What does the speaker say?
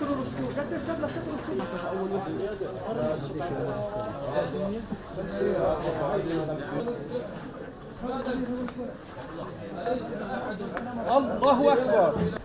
كتروا الرسوم، كتروا الرسوم حتى أول واحد. الله أكبر.